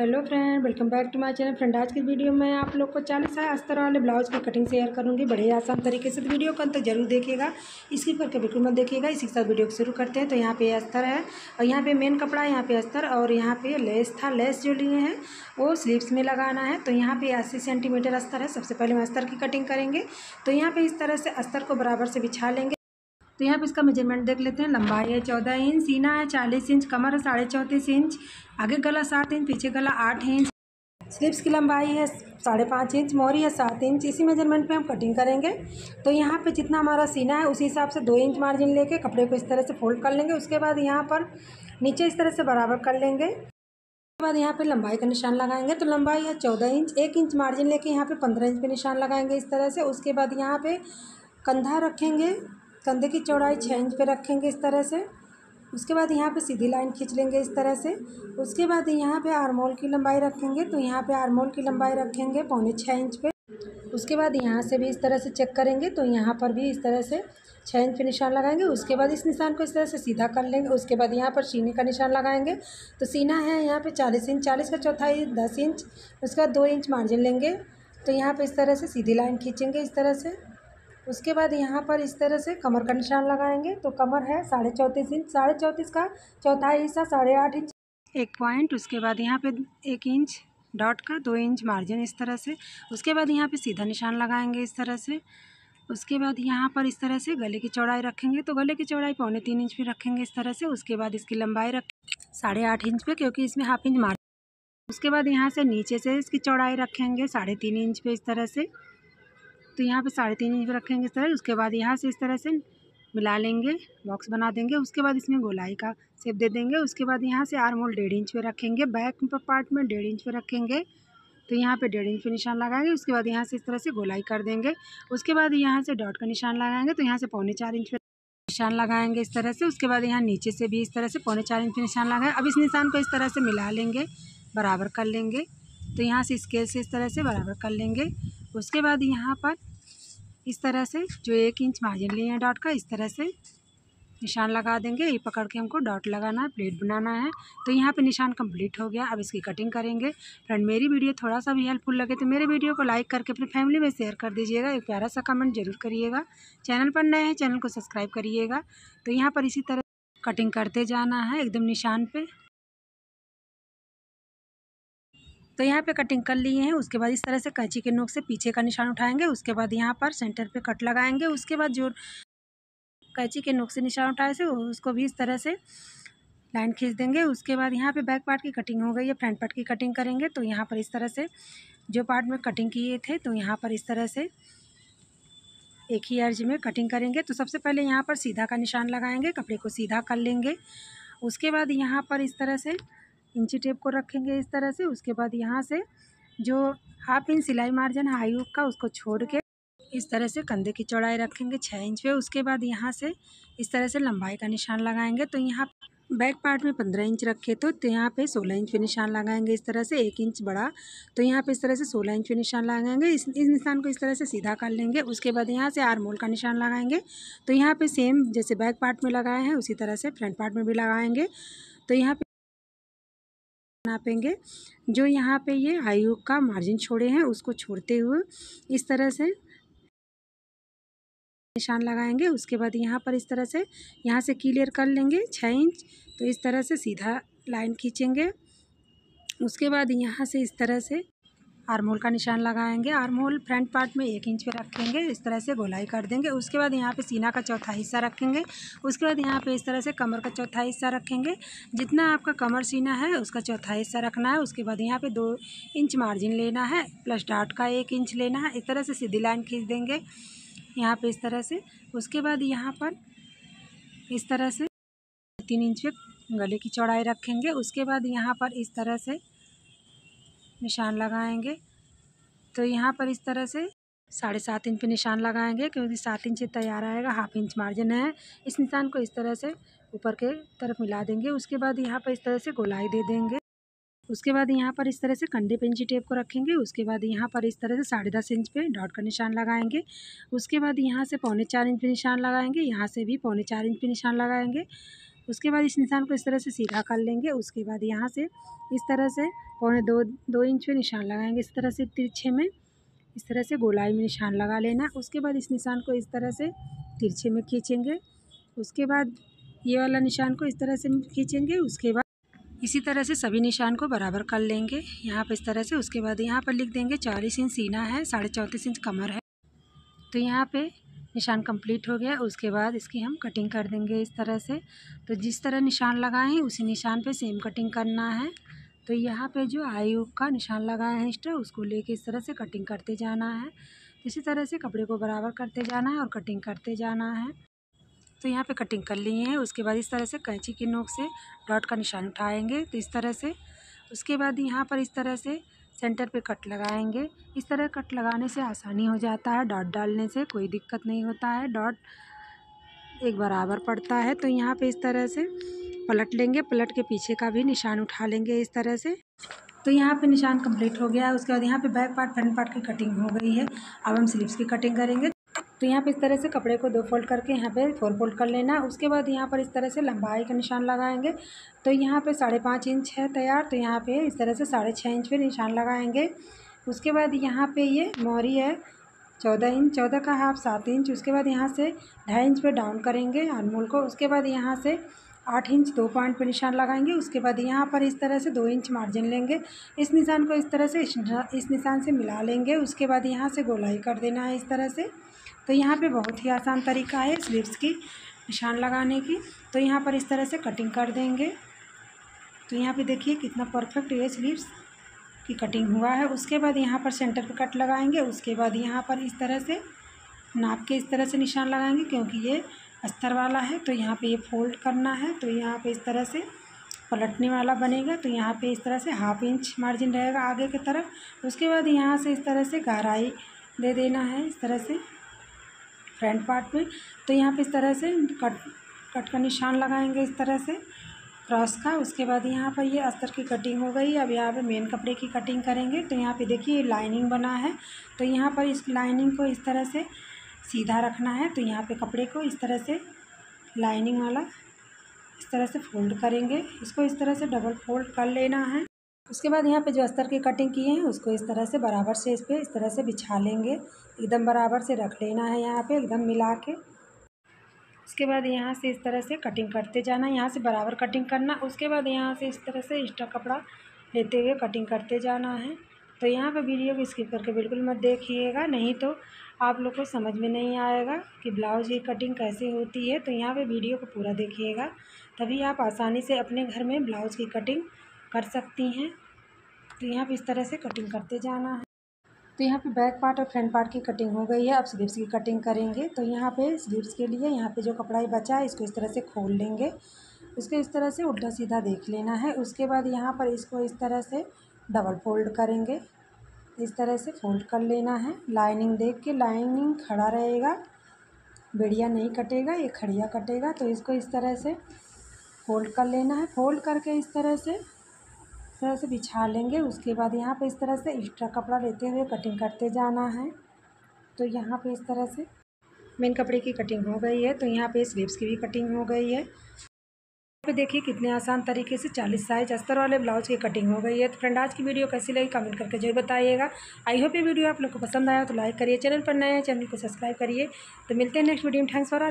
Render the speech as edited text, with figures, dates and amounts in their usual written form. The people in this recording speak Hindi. Hello friend, welcome back to my channel. Friend, आज की वीडियो में आप लोग को 40 अस्तर वाले ब्लाउज की कटिंग शेयर करूंगी बड़े आसान तरीके से। तो वीडियो को अंत तक जरूर देखिएगा, स्किप करके बिल्कुल मत देखिएगा। इसी के साथ वीडियो को शुरू करते हैं। तो यहाँ पे अस्तर है और यहाँ पे मेन कपड़ा है, यहाँ पे अस्तर और यहाँ पे लेस था। लेस जो लिए हैं वो स्लीव्स में लगाना है। तो यहाँ पे 80 सेंटीमीटर अस्तर है। सबसे पहले हम अस्तर की कटिंग करेंगे। तो यहाँ पर इस तरह से अस्तर को बराबर से बिछा लेंगे। तो यहाँ पे इसका मेजरमेंट देख लेते हैं। लंबाई है 14 इंच, सीना है 40 इंच, कमर है 34.5 इंच, आगे गला 7 इंच, पीछे गला 8 इंच, स्लीव्स की लंबाई है 5.5 इंच, मोरी है 7 इंच। इसी मेजरमेंट पे हम कटिंग करेंगे। तो यहाँ पे जितना हमारा सीना है उसी हिसाब से 2 इंच मार्जिन लेके कपड़े को इस तरह से फोल्ड कर लेंगे। उसके बाद यहाँ पर नीचे इस तरह से बराबर कर लेंगे। उसके बाद यहाँ पर लंबाई का निशान लगाएंगे। तो लंबाई है 14 इंच, 1 इंच मार्जिन लेके यहाँ पर 15 इंच पे निशान लगाएंगे इस तरह से। उसके बाद यहाँ पे कंधा रखेंगे, कंधे की चौड़ाई 6 इंच पे रखेंगे इस तरह से। उसके बाद यहाँ पे सीधी लाइन खींच लेंगे इस तरह से। उसके बाद यहाँ पे आर्मोल की लंबाई रखेंगे। तो यहाँ पे आर्मोल की लंबाई रखेंगे 5.25 इंच पे। उसके बाद यहाँ से भी इस तरह से चेक करेंगे। तो यहाँ पर भी इस तरह से 6 इंच पे निशान लगाएंगे। उसके बाद इस निशान को इस तरह से सीधा कर लेंगे। उसके बाद यहाँ पर सीने का निशान लगाएंगे। तो सीना है यहाँ पर 40 इंच, 40 का चौथाई 10 इंच। उसके बाद 2 इंच मार्जिन लेंगे। तो यहाँ पर इस तरह से सीधी लाइन खींचेंगे इस तरह से। उसके बाद यहाँ पर इस तरह से कमर का निशान लगाएंगे। तो कमर है 34.5 इंच, 34.5 का चौथाई हिस्सा 8.5 इंच, 1 पॉइंट। उसके बाद यहाँ पे 1 इंच डॉट का, 2 इंच मार्जिन इस तरह से। उसके बाद यहाँ पे सीधा निशान लगाएंगे इस तरह से। उसके बाद यहाँ पर इस तरह से गले की चौड़ाई रखेंगे। तो गले की चौड़ाई 3.25 इंच पे रखेंगे इस तरह से। उसके बाद इसकी लंबाई रखें 8.5 इंच पे, क्योंकि इसमें 1/2 इंच मार्जिन। उसके बाद यहाँ से नीचे से इसकी चौड़ाई रखेंगे 3.5 इंच पे इस तरह से। तो यहाँ पे 3.5 इंच रखेंगे इस तरह। उसके बाद यहाँ से इस तरह से मिला लेंगे, बॉक्स बना देंगे। उसके बाद इसमें गोलाई का शेप दे देंगे। उसके बाद यहाँ से आर्म होल 1.5 इंच पे रखेंगे, बैक पार्ट में 1.5 इंच पे रखेंगे। तो यहाँ पे 1.5 इंच पे निशान लगाएंगे। उसके बाद यहाँ से इस तरह से गोलाई कर देंगे। उसके बाद यहाँ से डॉट का निशान लगाएंगे। तो यहाँ से 4.25 इंच पे निशान लगाएंगे इस तरह से। उसके बाद यहाँ नीचे से भी इस तरह से 4.25 इंच पे निशान लगाएंगे। अब इस निशान को इस तरह से मिला लेंगे, बराबर कर लेंगे। तो यहाँ से स्केल से इस तरह से बराबर कर लेंगे। उसके बाद यहाँ पर इस तरह से जो 1 इंच मार्जिन लिए हैं डॉट का, इस तरह से निशान लगा देंगे। ये पकड़ के हमको डॉट लगाना है, प्लेट बनाना है। तो यहाँ पे निशान कंप्लीट हो गया। अब इसकी कटिंग करेंगे। फ्रेंड, मेरी वीडियो थोड़ा सा भी हेल्पफुल लगे तो मेरे वीडियो को लाइक करके अपनी फैमिली में शेयर कर दीजिएगा। एक प्यारा सा कमेंट जरूर करिएगा। चैनल पर नए हैं, चैनल को सब्सक्राइब करिएगा। तो यहाँ पर इसी तरह कटिंग करते जाना है एकदम निशान पर। तो यहाँ पे कटिंग कर लिए हैं। उसके बाद इस तरह से कैंची के नोक से पीछे का निशान उठाएंगे। उसके बाद यहाँ पर सेंटर पे कट लगाएंगे। उसके बाद जो कैंची के नोक से निशान उठाए से उसको भी इस तरह से लाइन खींच देंगे। उसके बाद यहाँ पे बैक पार्ट की कटिंग हो गई है। फ्रंट पार्ट की कटिंग करेंगे। तो यहाँ पर इस तरह से जो पार्ट में कटिंग किए थे, तो यहाँ पर इस तरह से एक ही अर्ज में कटिंग करेंगे। तो सबसे पहले यहाँ पर सीधा का निशान लगाएंगे, कपड़े को सीधा कर लेंगे। उसके बाद यहाँ पर इस तरह से इंची टेप को रखेंगे इस तरह से। उसके बाद यहाँ से जो 1/2 इंच सिलाई मार्जिन हाई हुक का, उसको छोड़ के इस तरह से कंधे की चौड़ाई रखेंगे 6 इंच पे। उसके बाद यहाँ से इस तरह से लंबाई का निशान लगाएंगे। तो यहाँ बैक पार्ट में 15 इंच रखे तो यहाँ पे 16 इंच पे निशान लगाएंगे इस तरह से, 1 इंच बड़ा। तो यहाँ पे इस तरह से 16 इंच पे निशान लगाएंगे। इस निशान को इस तरह से सीधा कर लेंगे। उसके बाद यहाँ से आर्म होल का निशान लगाएंगे। तो यहाँ पे सेम जैसे बैक पार्ट में लगाए हैं उसी तरह से फ्रंट पार्ट में भी लगाएंगे। तो यहाँ पे नापेंगे जो यहाँ पे ये हाई हुक का मार्जिन छोड़े हैं, उसको छोड़ते हुए इस तरह से निशान लगाएंगे। उसके बाद यहाँ पर इस तरह से यहाँ से क्लियर कर लेंगे 6 इंच। तो इस तरह से सीधा लाइन खींचेंगे। उसके बाद यहाँ से इस तरह से आर्म होल का निशान लगाएंगे। आर्म होल फ्रंट पार्ट में 1 इंच पे रखेंगे। इस तरह से गोलाई कर देंगे। उसके बाद यहाँ पे सीना का चौथा हिस्सा रखेंगे। उसके बाद यहाँ पे इस तरह से कमर का चौथा हिस्सा रखेंगे। जितना आपका कमर सीना है उसका चौथा हिस्सा रखना है। उसके बाद यहाँ पे 2 इंच मार्जिन लेना है, प्लस डॉट का 1 इंच लेना है। इस तरह से सीधी लाइन खींच देंगे यहाँ पर इस तरह से। उसके बाद यहाँ पर इस तरह से 3 इंच पे गले की चौड़ाई रखेंगे। उसके बाद यहाँ पर इस तरह से निशान लगाएंगे। तो यहाँ पर इस तरह से 7.5 इंच पे निशान लगाएंगे, क्योंकि 7 इंच तैयार आएगा, 1/2 इंच मार्जिन है। इस निशान को इस तरह से ऊपर के तरफ मिला देंगे। उसके बाद यहाँ पर इस तरह से गोलाई दे देंगे। उसके बाद यहाँ पर इस तरह से कंधे पे इंची टेप को रखेंगे। उसके बाद यहाँ पर इस तरह से 10.5 इंच पे डॉट का निशान लगाएंगे। उसके बाद यहाँ से 3.25 इंच पे निशान लगाएंगे। यहाँ से भी 3.25 इंच पे निशान लगाएंगे। उसके बाद इस निशान को इस तरह से सीधा कर लेंगे। उसके बाद यहाँ से इस तरह से 1.5-2 इंच पे निशान लगाएंगे। इस तरह से तिरछे में इस तरह से गोलाई में निशान लगा लेना। उसके बाद इस निशान को इस तरह से तिरछे में खींचेंगे। उसके बाद ये वाला निशान को इस तरह से खींचेंगे। उसके बाद इसी तरह से सभी निशान को बराबर कर लेंगे यहाँ पर इस तरह से। उसके बाद यहाँ पर लिख देंगे 40 इंच सीना है, 34.5 इंच कमर है। तो यहाँ पे निशान कंप्लीट हो गया। उसके बाद इसकी हम कटिंग कर देंगे इस तरह से। तो जिस तरह निशान लगाए हैं उसी निशान पे सेम कटिंग करना है। तो यहाँ पे जो आई हुक का निशान लगाए हैं एक्स्ट्रा उसको लेके इस तरह से कटिंग करते जाना है। इसी तरह से कपड़े को बराबर करते जाना है और कटिंग करते जाना है। तो यहाँ पे कटिंग कर लिए हैं। उसके बाद इस तरह से कैंची की नोक से डॉट का निशान उठाएँगे तो इस तरह से। उसके बाद यहाँ पर इस तरह से सेंटर पे कट लगाएंगे। इस तरह कट लगाने से आसानी हो जाता है, डॉट डालने से कोई दिक्कत नहीं होता है, डॉट एक बराबर पड़ता है। तो यहाँ पे इस तरह से पलट लेंगे, पलट के पीछे का भी निशान उठा लेंगे इस तरह से। तो यहाँ पे निशान कंप्लीट हो गया है। उसके बाद यहाँ पे बैक पार्ट फ्रंट पार्ट की कटिंग हो गई है। अब हम स्लीव्स की कटिंग करेंगे। तो यहाँ पे इस तरह से कपड़े को 2 फोल्ड करके यहाँ पे 4 फोल्ड कर लेना। उसके बाद यहाँ पर इस तरह से लंबाई का निशान लगाएंगे। तो यहाँ पे 5.5 इंच है तैयार। तो यहाँ पे इस तरह से 6.5 इंच पे निशान लगाएंगे। उसके बाद यहाँ पे ये मोहरी है 14 इंच, 14 का हाफ 7 इंच। उसके बाद यहाँ से 2.5 इंच पे डाउन करेंगे अनमोल को। उसके बाद यहाँ से 8 इंच 2 पॉइंट पर निशान लगाएंगे। उसके बाद यहाँ पर इस तरह से 2 इंच मार्जिन लेंगे। इस निशान को इस तरह से इस निशान से मिला लेंगे। उसके बाद यहाँ से गोलाई कर देना है इस तरह से। तो यहाँ पे बहुत ही आसान तरीका है स्लीव्स की निशान लगाने की। तो यहाँ पर इस तरह से कटिंग कर देंगे। तो यहाँ पे देखिए कितना परफेक्ट ये स्लीव्स की कटिंग हुआ है। उसके बाद यहाँ पर सेंटर पे कट लगाएंगे। उसके बाद यहाँ पर इस तरह से नाप के इस तरह से निशान लगाएंगे क्योंकि ये अस्तर वाला है। तो यहाँ पर ये फोल्ड करना है। तो यहाँ पर इस तरह से पलटने वाला बनेगा। तो यहाँ पर इस तरह से ½ इंच मार्जिन रहेगा आगे की तरफ। उसके बाद यहाँ से इस तरह से गहराई दे देना है इस तरह से फ्रंट पार्ट में। तो यहाँ पे इस तरह से कट का निशान लगाएंगे इस तरह से क्रॉस का। उसके बाद यहाँ पर ये अस्तर की कटिंग हो गई। अब यहाँ पे मेन कपड़े की कटिंग करेंगे। तो यहाँ पे देखिए लाइनिंग बना है। तो यहाँ पर इस लाइनिंग को इस तरह से सीधा रखना है। तो यहाँ पे कपड़े को इस तरह से लाइनिंग वाला इस तरह से फोल्ड करेंगे। इसको इस तरह से डबल फोल्ड कर लेना है। उसके बाद यहाँ पे जो अस्तर की कटिंग की है उसको इस तरह से बराबर से इस पर इस तरह से बिछा लेंगे। एकदम बराबर से रख लेना है यहाँ पे एकदम मिला के। उसके बाद यहाँ से इस तरह से कटिंग करते जाना, यहाँ से बराबर कटिंग करना। उसके बाद यहाँ से इस तरह से एक्स्ट्रा कपड़ा लेते हुए कटिंग करते जाना है। तो यहाँ पे वीडियो को स्किप करके बिल्कुल मत देखिएगा, नहीं तो आप लोग को समझ में नहीं आएगा कि ब्लाउज की कटिंग कैसे होती है। तो यहाँ पर वीडियो को पूरा देखिएगा, तभी आप आसानी से अपने घर में ब्लाउज़ की कटिंग कर सकती हैं। तो यहाँ पे इस तरह से कटिंग करते जाना है। तो यहाँ पे बैक पार्ट और फ्रंट पार्ट की कटिंग हो गई है। अब स्लीव्स की कटिंग करेंगे। तो यहाँ पे स्लीव्स के लिए यहाँ पे जो कपड़ा ही बचा है इसको इस तरह से खोल लेंगे। इसको इस तरह से उल्टा सीधा देख लेना है। उसके बाद यहाँ पर इसको इस तरह से डबल फोल्ड करेंगे। इस तरह से फोल्ड कर लेना है लाइनिंग देख के। लाइनिंग खड़ा रहेगा, बेड़िया नहीं कटेगा, ये खड़िया कटेगा। तो इसको इस तरह से फोल्ड कर लेना है। फोल्ड करके इस तरह से बिछा लेंगे। उसके बाद यहाँ पे इस तरह से एक्स्ट्रा कपड़ा लेते हुए कटिंग करते जाना है। तो यहाँ पे इस तरह से मेन कपड़े की कटिंग हो गई है। तो यहाँ पे स्लीव्स की भी कटिंग हो गई है। पे देखिए कितने आसान तरीके से 40 साइज अस्तर वाले ब्लाउज की कटिंग हो गई है। तो फ्रेंड आज की वीडियो कैसी लगी कमेंट करके जरूर बताइएगा। आई होप ये वीडियो आप लोग को पसंद आया तो लाइक करिए, चैनल पर नए हैं चैनल को सब्सक्राइब करिए। तो मिलते हैं नेक्स्ट वीडियो में। Thanks for